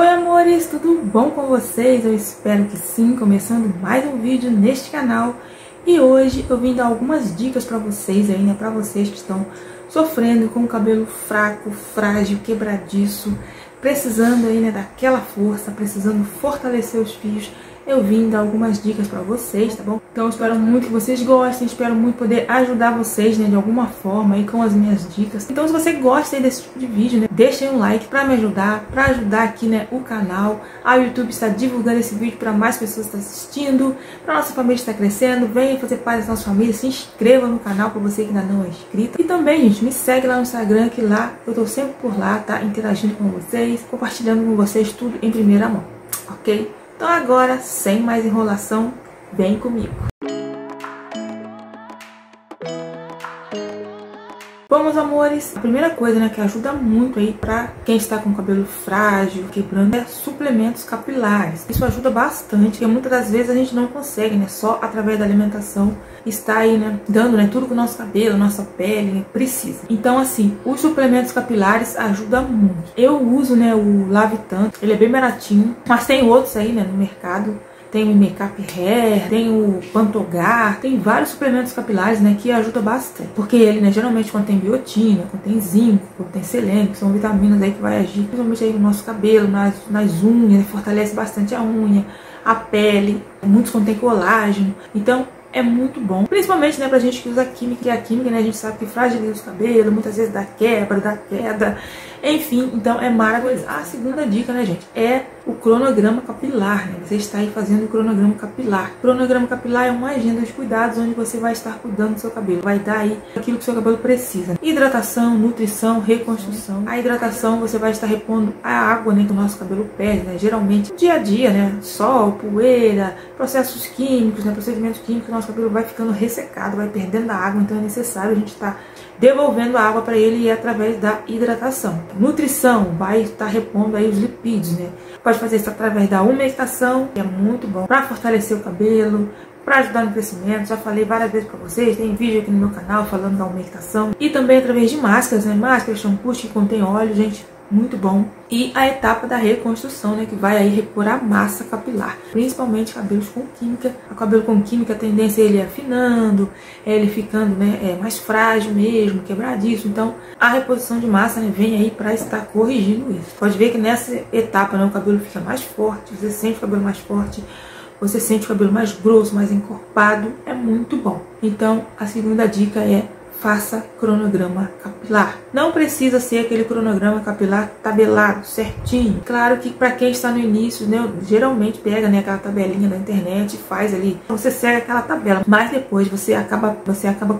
Oi amores, tudo bom com vocês? Eu espero que sim, começando mais um vídeo neste canal. E hoje eu vim dar algumas dicas pra vocês ainda, pra vocês que estão sofrendo com o cabelo fraco, frágil, quebradiço, precisando ainda daquela força, precisando fortalecer os fios. Eu vim dar algumas dicas pra vocês, tá bom? Então eu espero muito que vocês gostem, espero muito poder ajudar vocês, né, de alguma forma aí com as minhas dicas. Então se você gosta aí desse tipo de vídeo, né, deixem um like pra ajudar aqui, né, o canal. A YouTube está divulgando esse vídeo pra mais pessoas que estão assistindo, pra nossa família estar crescendo. Venha fazer parte da nossa família, se inscreva no canal pra você que ainda não é inscrito. E também, gente, me segue lá no Instagram, que lá eu tô sempre por lá, tá, interagindo com vocês, compartilhando com vocês tudo em primeira mão, ok? Então agora, sem mais enrolação, vem comigo. Bom, meus amores, a primeira coisa, né, que ajuda muito aí pra quem está com o cabelo frágil, quebrando, é suplementos capilares. Isso ajuda bastante, porque muitas das vezes a gente não consegue, né, só através da alimentação está aí, né, dando, né, tudo que o nosso cabelo, nossa pele, né, precisa. Então, assim, os suplementos capilares ajudam muito. Eu uso, né, o Lavitan, ele é bem baratinho, mas tem outros aí, né, no mercado. Tem o Makeup Hair, tem o Pantogar, tem vários suplementos capilares, né, que ajudam bastante. Porque ele, né, geralmente contém biotina, contém zinco, contém selênio, que são vitaminas aí que vai agir principalmente aí no nosso cabelo, nas unhas, fortalece bastante a unha, a pele, muitos contém colágeno. Então, é muito bom, principalmente, né, pra gente que usa química, e a química, né, a gente sabe que fragiliza os cabelos, muitas vezes dá quebra, dá queda, enfim, então é maravilhoso. A segunda dica, né, gente, é o cronograma capilar, né, você está aí fazendo o cronograma capilar. O cronograma capilar é uma agenda de cuidados onde você vai estar cuidando do seu cabelo, vai dar aí aquilo que o seu cabelo precisa. Hidratação, nutrição, reconstrução. A hidratação, você vai estar repondo a água, né, que o nosso cabelo perde, né, geralmente, dia a dia, né, sol, poeira, processos químicos, né, procedimentos químicos, nosso cabelo vai ficando ressecado, vai perdendo a água, então é necessário a gente estar devolvendo a água para ele e através da hidratação. Nutrição, vai estar repondo aí os lipídios, né? Pode fazer isso através da umectação, que é muito bom para fortalecer o cabelo, para ajudar no crescimento. Já falei várias vezes para vocês, tem vídeo aqui no meu canal falando da umectação. E também através de máscaras, né? Máscaras, shampoos que contém óleo, gente, muito bom. E a etapa da reconstrução, né, que vai aí repor a massa capilar, principalmente cabelos com química. O cabelo com química, a tendência é ele afinando, é ele ficando, né, mais frágil mesmo, quebradiço. Então a reposição de massa, né, vem aí para estar corrigindo isso. Pode ver que nessa etapa, né, o cabelo fica mais forte, você sente o cabelo mais forte, você sente o cabelo mais grosso, mais encorpado, é muito bom. Então a segunda dica é: faça cronograma capilar. Não precisa ser aquele cronograma capilar tabelado, certinho. Claro que para quem está no início, né, geralmente pega, né, aquela tabelinha da internet e faz ali. Você segue aquela tabela, mas depois você acaba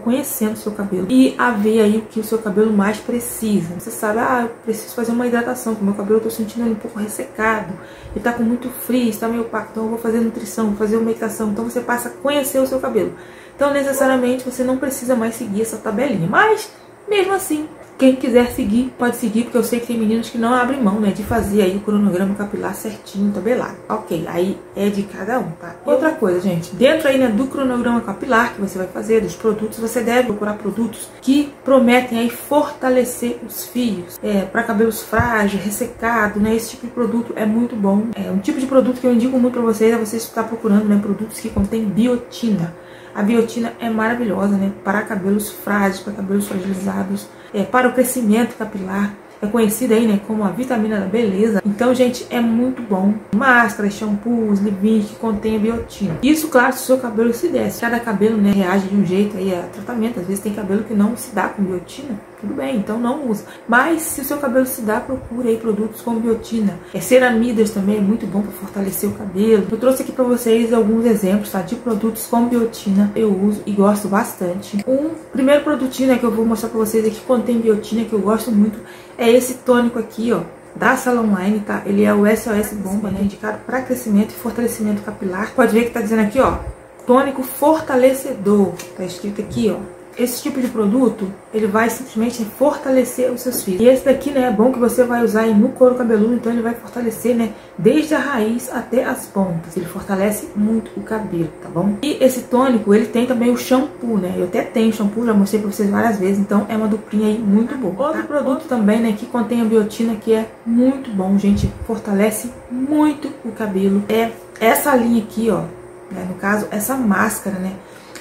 conhecendo o seu cabelo e a ver aí o que o seu cabelo mais precisa. Você sabe, ah, eu preciso fazer uma hidratação, porque meu cabelo eu tô sentindo um pouco ressecado, ele tá com muito frizz, está meio opaco, então eu vou fazer nutrição, vou fazer umectação. Então você passa a conhecer o seu cabelo. Então, necessariamente, você não precisa mais seguir essa tabelinha. Mas, mesmo assim, quem quiser seguir, pode seguir, porque eu sei que tem meninos que não abrem mão, né, de fazer aí o cronograma capilar certinho, tabelado. Ok, aí é de cada um, tá? Outra coisa, gente, dentro aí, né, do cronograma capilar que você vai fazer, dos produtos, você deve procurar produtos que prometem aí fortalecer os fios. Para cabelos frágeis, ressecado, né, esse tipo de produto é muito bom. Um tipo de produto que eu indico muito pra vocês é você estar procurando, né, produtos que contêm biotina. A biotina é maravilhosa, né, para cabelos frágeis, para cabelos fragilizados, para o crescimento capilar. É conhecida aí, né, como a vitamina da beleza. Então, gente, é muito bom. Máscaras, shampoos, leave-ins que contém biotina. Isso, claro, se o seu cabelo se desce. Cada cabelo, né, reage de um jeito aí a tratamento. Às vezes tem cabelo que não se dá com biotina. Tudo bem, então não usa. Mas se o seu cabelo se dá, procure aí produtos com biotina. Ceramidas também é muito bom para fortalecer o cabelo. Eu trouxe aqui para vocês alguns exemplos, tá, de produtos com biotina. Eu uso e gosto bastante. Um primeiro produtinho, né, que eu vou mostrar para vocês aqui que contém biotina, que eu gosto muito, é esse tônico aqui, ó, da Salon Line, tá? Ele é o SOS Bomba, né, indicado para crescimento e fortalecimento capilar. Pode ver que tá dizendo aqui, ó, tônico fortalecedor. Tá escrito aqui, ó. esse tipo de produto, ele vai simplesmente fortalecer os seus fios. E esse daqui, né, é bom que você vai usar aí no couro cabeludo, então ele vai fortalecer, né, desde a raiz até as pontas. Ele fortalece muito o cabelo, tá bom? E esse tônico, ele tem também o shampoo, né? Eu até tenho shampoo, já mostrei pra vocês várias vezes, então é uma duplinha aí muito boa. Tá? Outro produto também, né, que contém a biotina, que é muito bom, gente, fortalece muito o cabelo. É essa linha aqui, ó, né, no caso, essa máscara, né?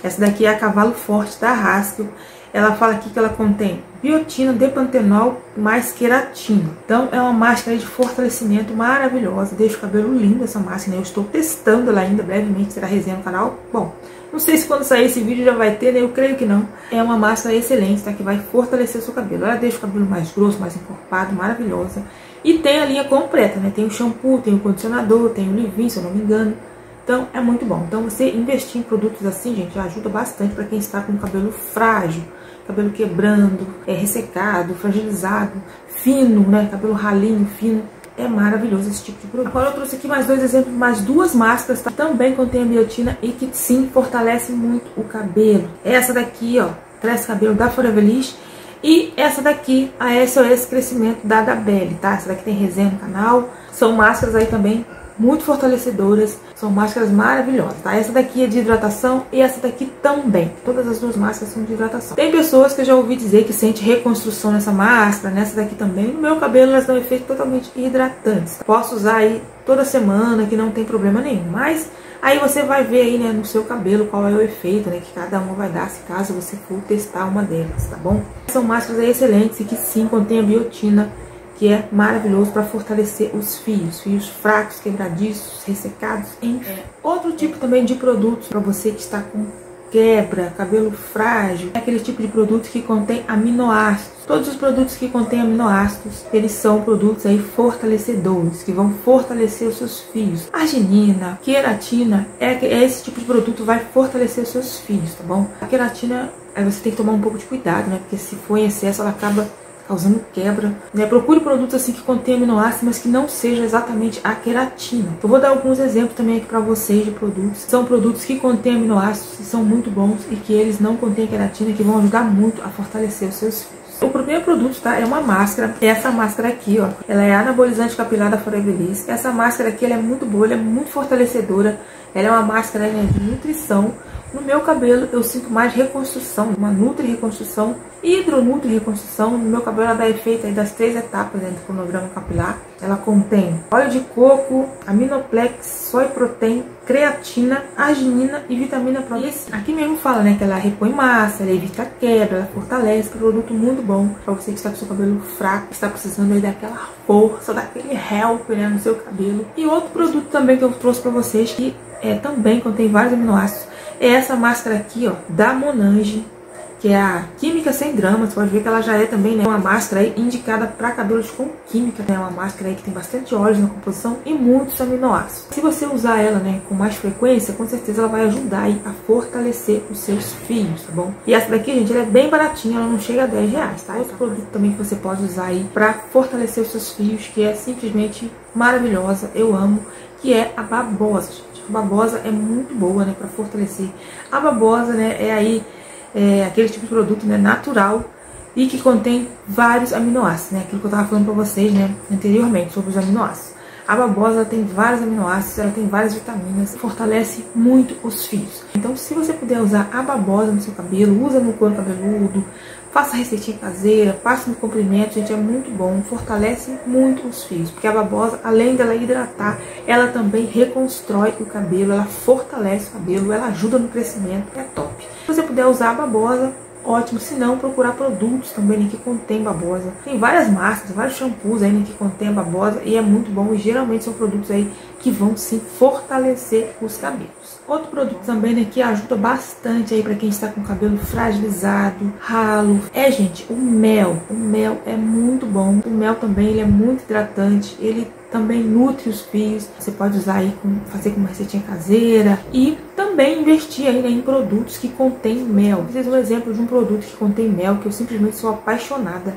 Essa daqui é a Cavalo Forte da Rastro. Ela fala aqui que ela contém biotina, depantenol, mais queratina. Então é uma máscara de fortalecimento maravilhosa. Deixa o cabelo lindo essa máscara, né? Eu estou testando ela ainda, brevemente será resenha no canal. Bom, não sei se quando sair esse vídeo já vai ter, né? Eu creio que não. É uma máscara excelente, tá? Que vai fortalecer o seu cabelo. Ela deixa o cabelo mais grosso, mais encorpado, maravilhosa. E tem a linha completa, né? Tem o shampoo, tem o condicionador, tem o leave-in, se eu não me engano. Então, é muito bom. Então, você investir em produtos assim, gente, ajuda bastante para quem está com o cabelo frágil, cabelo quebrando, ressecado, fragilizado, fino, né? Cabelo ralinho, fino. É maravilhoso esse tipo de produto. Agora eu trouxe aqui mais dois exemplos, mais duas máscaras, tá? Também contém a biotina e que, sim, fortalece muito o cabelo. Essa daqui, ó, Cresce Cabelo da Foreverliss. E essa daqui, a SOS Crescimento da Dabelly, tá? Essa daqui tem resenha no canal. São máscaras aí também muito fortalecedoras, são máscaras maravilhosas, tá? Essa daqui é de hidratação e essa daqui também. Todas as duas máscaras são de hidratação. Tem pessoas que eu já ouvi dizer que sente reconstrução nessa máscara, nessa daqui também. No meu cabelo elas dão efeitos totalmente hidratantes. Posso usar aí toda semana, que não tem problema nenhum, mas aí você vai ver aí, né, no seu cabelo qual é o efeito, né, que cada uma vai dar, se caso você for testar uma delas, tá bom? São máscaras aí excelentes e que sim, contém a biotina, que é maravilhoso para fortalecer os fios, fracos, quebradiços, ressecados, enfim. Outro tipo também de produto para você que está com quebra, cabelo frágil, é aquele tipo de produto que contém aminoácidos. Todos os produtos que contêm aminoácidos, eles são produtos aí fortalecedores, que vão fortalecer os seus fios. Arginina, queratina, esse tipo de produto vai fortalecer os seus fios, tá bom? A queratina, aí você tem que tomar um pouco de cuidado, né? Porque se for em excesso, ela acaba causando quebra, né? Procure produtos assim que contém aminoácidos, mas que não seja exatamente a queratina. Eu vou dar alguns exemplos também aqui pra vocês de produtos. São produtos que contêm aminoácidos, que são muito bons e que eles não contêm queratina, que vão ajudar muito a fortalecer os seus fios. O primeiro produto, tá? É uma máscara. Essa máscara aqui, ó, ela é anabolizante capilar da Foreverliss. Essa máscara aqui, ela é muito boa, ela é muito fortalecedora. Ela é uma máscara, né, de nutrição. No meu cabelo eu sinto mais reconstrução, uma nutri-reconstrução, hidronutri-reconstrução. No meu cabelo ela dá efeito aí das três etapas dentro do cronograma capilar. Ela contém óleo de coco, aminoplex, soy protein, creatina, arginina e vitamina própolis. Aqui mesmo fala, né, que ela repõe massa, ela evita quebra, ela fortalece. É um produto muito bom para você que está com seu cabelo fraco, que está precisando aí daquela força, daquele help, né, no seu cabelo. E outro produto também que eu trouxe para vocês, que também contém vários aminoácidos, é essa máscara aqui, ó, da Monange, que é a Química Sem Drama. Você pode ver que ela já é também, né, uma máscara aí indicada para cabelos com química, né? Uma máscara aí que tem bastante óleos na composição e muitos aminoácidos. Se você usar ela, né, com mais frequência, com certeza ela vai ajudar aí a fortalecer os seus fios, tá bom? E essa daqui, gente, ela é bem baratinha, ela não chega a 10 reais, tá? Esse produto também que você pode usar aí para fortalecer os seus fios, que é simplesmente maravilhosa, eu amo, que é a babosa, gente. A babosa é muito boa, né, para fortalecer. A babosa, né, é aí aquele tipo de produto, né, natural e que contém vários aminoácidos, né? Aquilo que eu tava falando para vocês, né, anteriormente sobre os aminoácidos. A babosa tem vários aminoácidos, ela tem várias vitaminas, fortalece muito os fios. Então, se você puder usar a babosa no seu cabelo, usa no couro cabeludo, faça receitinha caseira, passa no comprimento, gente, é muito bom, fortalece muito os fios, porque a babosa, além dela hidratar, ela também reconstrói o cabelo, ela fortalece o cabelo, ela ajuda no crescimento, é top. Se você puder usar a babosa, ótimo, se não, procurar produtos também, né, que contém babosa. Tem várias máscaras, vários shampoos aí, né, que contém babosa e é muito bom, e geralmente são produtos aí que vão sim fortalecer os cabelos. Outro produto também, né, que ajuda bastante aí para quem está com o cabelo fragilizado, ralo, é, gente, o mel. O mel é muito bom. O mel também, ele é muito hidratante, ele também nutre os fios. Você pode usar aí, fazer com uma receitinha caseira e também investir aí, né, em produtos que contém mel. Vou fazer um exemplo de um produto que contém mel, que eu simplesmente sou apaixonada.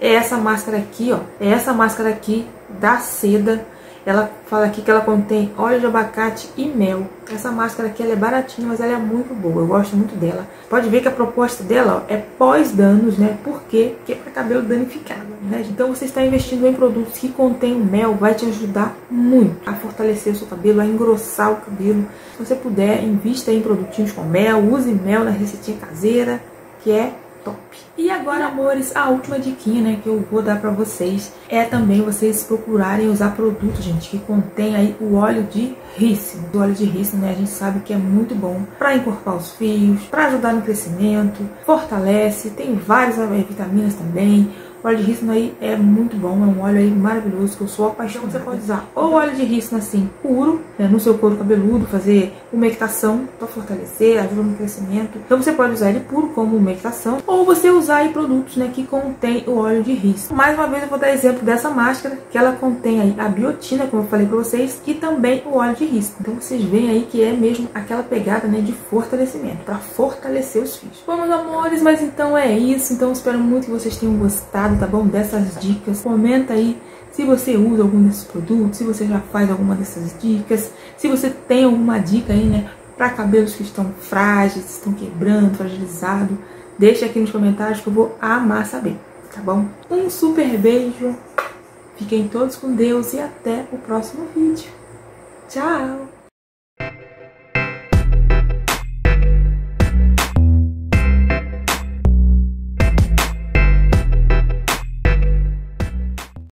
É essa máscara aqui, ó. É essa máscara aqui da Seda. Ela fala aqui que ela contém óleo de abacate e mel. Essa máscara aqui ela é baratinha, mas ela é muito boa. Eu gosto muito dela. Pode ver que a proposta dela ó, é pós-danos, né? Por quê? Porque é para cabelo danificado, né? Então você está investindo em produtos que contêm mel, vai te ajudar muito a fortalecer o seu cabelo, a engrossar o cabelo. Se você puder, invista em produtinhos com mel, use mel na receitinha caseira, que é top. E agora, amores, a última diquinha, né, que eu vou dar pra vocês é também vocês procurarem usar produtos, gente, que contém aí o óleo de rícino. O óleo de rícino, né, a gente sabe que é muito bom pra encorpar os fios, pra ajudar no crescimento, fortalece, tem várias vitaminas também. O óleo de rícino aí é muito bom, é um óleo aí maravilhoso, que eu sou apaixonada. Você pode usar ou óleo de rícino assim, puro, né, no seu couro cabeludo, fazer umectação para fortalecer, ajuda no crescimento. Então você pode usar ele puro como umectação, ou você usar aí produtos, né, que contém o óleo de rícino. Mais uma vez eu vou dar exemplo dessa máscara, que ela contém aí a biotina, como eu falei para vocês, e também o óleo de rícino. Então vocês veem aí que é mesmo aquela pegada, né, de fortalecimento, para fortalecer os fios. Bom, meus amores, mas então é isso. Então espero muito que vocês tenham gostado, tá bom? Dessas dicas. Comenta aí se você usa algum desses produtos, se você já faz alguma dessas dicas, se você tem alguma dica aí, né, para cabelos que estão frágeis, estão quebrando, fragilizado. Deixa aqui nos comentários que eu vou amar saber, tá bom? Um super beijo, fiquem todos com Deus e até o próximo vídeo. Tchau!